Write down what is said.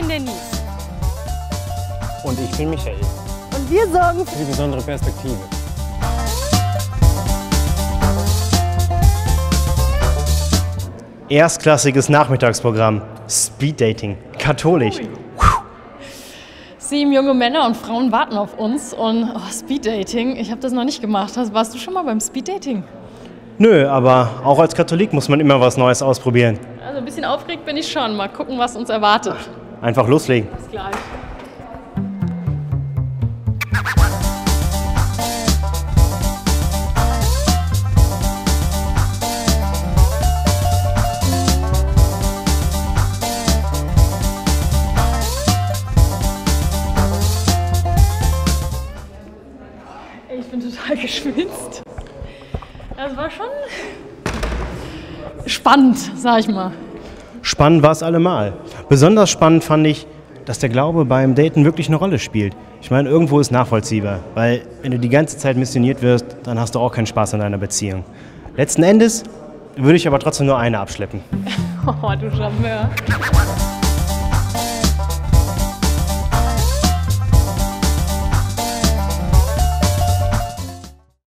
bin Denise. Und ich bin Michael. Und wir sorgen für die besondere Perspektive. Erstklassiges Nachmittagsprogramm. Speeddating. Katholisch. Puh. 7 junge Männer und Frauen warten auf uns und Speeddating. Ich habe das noch nicht gemacht. Warst du schon mal beim Speeddating? Nö, aber auch als Katholik muss man immer was Neues ausprobieren. Also ein bisschen aufgeregt bin ich schon. Mal gucken, was uns erwartet. Einfach loslegen. Bis gleich. Ich bin total geschwitzt. Das war schon spannend, sag ich mal. Spannend war es allemal. Besonders spannend fand ich, dass der Glaube beim Daten wirklich eine Rolle spielt. Ich meine, irgendwo ist nachvollziehbar, weil wenn du die ganze Zeit missioniert wirst, dann hast du auch keinen Spaß an deiner Beziehung. Letzten Endes würde ich aber trotzdem nur eine abschleppen. Oh, du Charmeur.